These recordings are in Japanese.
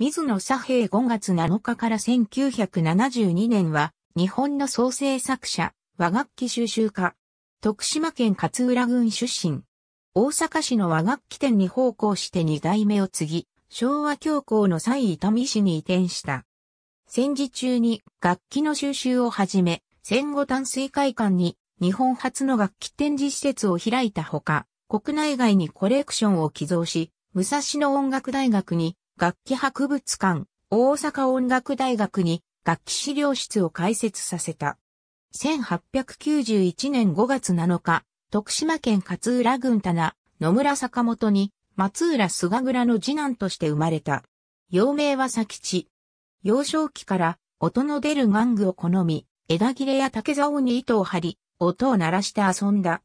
水野佐平5月7日から1972年は、日本の総制作者、和楽器収集家。徳島県勝浦郡出身。大阪市の和楽器店に奉公して2代目を継ぎ、昭和恐慌の際伊丹市に移転した。戦時中に楽器の収集をはじめ、戦後淡水会館に日本初の楽器展示施設を開いたほか、国内外にコレクションを寄贈し、武蔵野音楽大学に楽器博物館、大阪音楽大学に楽器資料室を開設させた。1891年5月7日、徳島県勝浦郡田名、野村坂本に松浦菅倉の次男として生まれた。幼名は佐吉。幼少期から音の出る玩具を好み、枝切れや竹竿に糸を張り、音を鳴らして遊んだ。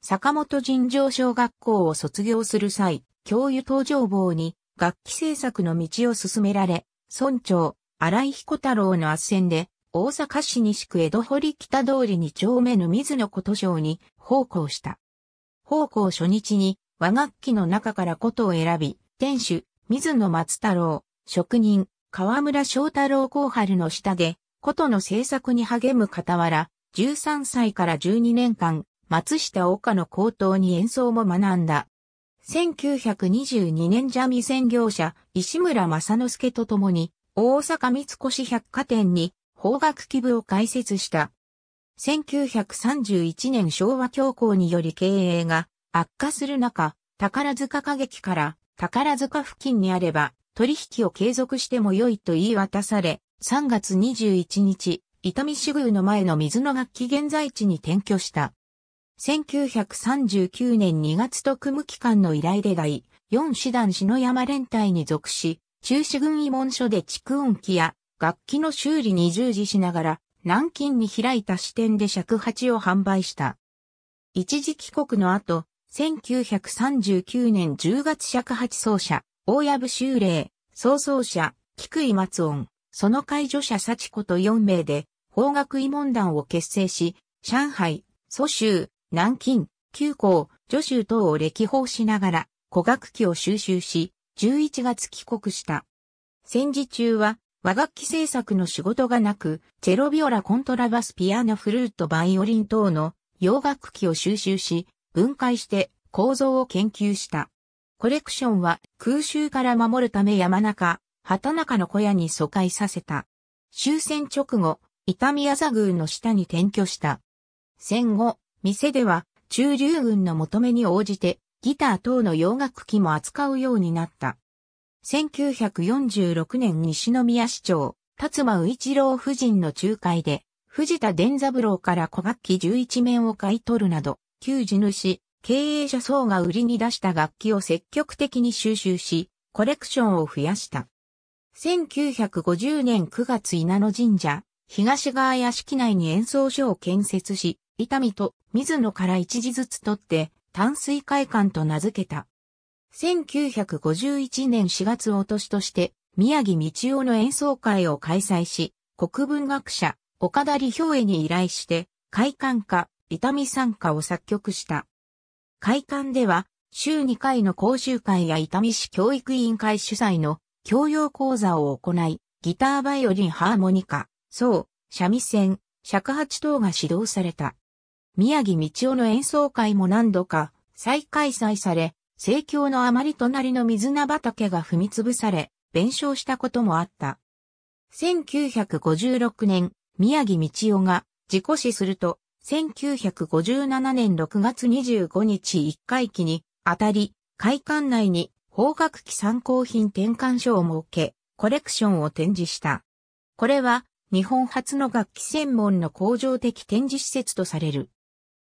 坂本尋常小学校を卒業する際、教諭東条坊に、楽器制作の道を進められ、村長、荒井彦太郎の斡旋で、大阪市西区江戸堀北通り2丁目の水野琴商に奉公した。奉公初日に和楽器の中から琴を選び、店主、水野松太郎、職人、河村正太郎光春の下で、琴の制作に励む傍ら、13歳から12年間、松下岡の高等に演奏も学んだ。1922年三味線業者石村正之助と共に大阪三越百貨店に邦楽器部を開設した。1931年昭和恐慌により経営が悪化する中、宝塚歌劇から宝塚付近にあれば取引を継続しても良いと言い渡され、3月21日、伊丹市宮の前の水野楽器現在地に転居した。1939年2月特務機関の依頼で第4師団篠山連隊に属し、中市軍慰問所で蓄音機や楽器の修理に従事しながら、南京に開いた支店で尺八を販売した。一時帰国の後、1939年10月尺八奏者、大藪秀麗、総奏者、菊井松音、その介助者幸子と4名で、邦楽慰問団を結成し、上海、蘇州、南京、九江、徐州等を歴訪しながら、古楽器を収集し、11月帰国した。戦時中は、和楽器制作の仕事がなく、チェロビオラコントラバスピアノフルートバイオリン等の洋楽器を収集し、分解して構造を研究した。コレクションは空襲から守るため山中、畑中の小屋に疎開させた。終戦直後、伊丹屋座宮の下に転居した。戦後、店では、駐留軍の求めに応じて、ギター等の洋楽器も扱うようになった。1946年西宮市長、辰馬一郎夫人の仲介で、藤田伝三郎から古楽器11面を買い取るなど、旧地主、経営者層が売りに出した楽器を積極的に収集し、コレクションを増やした。1950年9月稲野神社、東側屋敷内に演奏所を建設し、伊丹と水野から一字ずつ取って、淡水会館と名付けた。1951年4月お年として、宮城道夫の演奏会を開催し、国文学者、岡田李兵衛に依頼して、会館歌、伊丹賛歌を作曲した。会館では、週2回の講習会や伊丹市教育委員会主催の教養講座を行い、ギターバイオリンハーモニカ、そう、三味線、尺八等が指導された。宮城道夫の演奏会も何度か再開催され、盛況のあまり隣の水菜畑が踏みつぶされ、弁償したこともあった。1956年、宮城道夫が事故死すると、1957年6月25日1回忌にあたり、会館内に邦楽器参考品転換所を設け、コレクションを展示した。これは、日本初の楽器専門の恒常的展示施設とされる。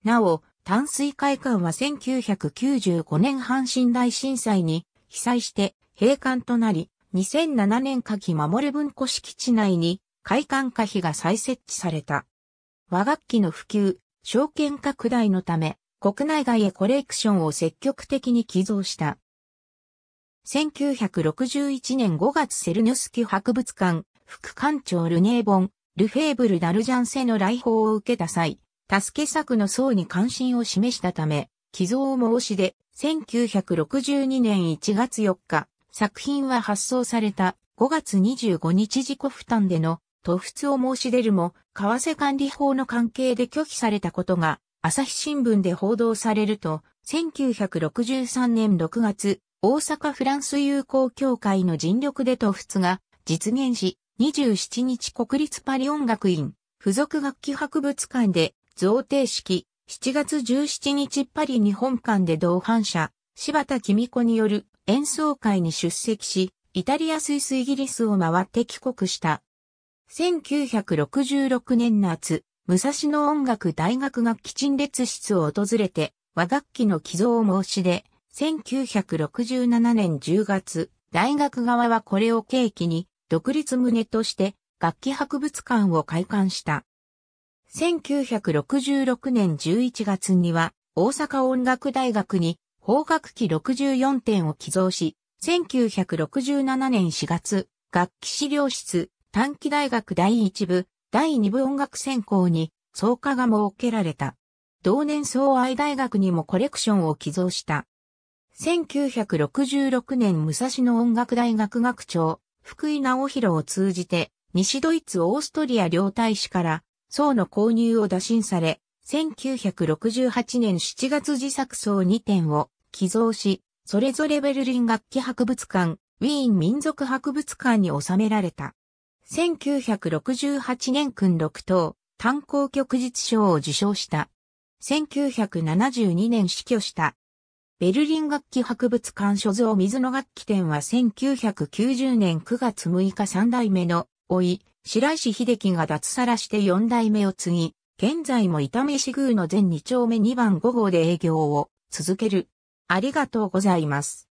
なお、淡水会館は1995年阪神大震災に被災して閉館となり、2007年夏季守文庫敷地内に会館可否が再設置された。和楽器の普及、商圏拡大のため、国内外へコレクションを積極的に寄贈した。1961年5月セルヌスキ博物館、副館長ルネーボン、ルフェーブル・ダルジャンセの来訪を受けた際、助け作の層に関心を示したため、寄贈を申し出、1962年1月4日、作品は発送された5月25日自己負担での渡仏を申し出るも、為替管理法の関係で拒否されたことが、朝日新聞で報道されると、1963年6月、大阪フランス友好協会の尽力で渡仏が実現し、27日国立パリ音楽院附属楽器博物館で贈呈式、7月17日パリ日本館で同伴者、柴田公子による演奏会に出席し、イタリア、スイス、イギリスを回って帰国した。1966年夏、武蔵野音楽大学楽器陳列室を訪れて、和楽器の寄贈を申し出、1967年10月、大学側はこれを契機に、独立棟として楽器博物館を開館した。1966年11月には、大阪音楽大学に邦楽器64点を寄贈し、1967年4月、楽器資料室、短期大学第1部、第2部音楽専攻に創価が設けられた。同年相愛大学にもコレクションを寄贈した。1966年武蔵野音楽大学学長、福井直弘を通じて、西ドイツオーストリア両大使から、僧の購入を打診され、1968年7月自作僧2点を寄贈し、それぞれベルリン楽器博物館、ウィーン民族博物館に収められた。1968年訓6等、炭鉱旭日賞を受賞した。1972年死去した。ベルリン楽器博物館所蔵水野楽器展は1990年9月6日3代目の甥い、白石秀樹が脱サラして4代目を継ぎ、現在も伊丹市宮の全2丁目2番5号で営業を続ける。ありがとうございます。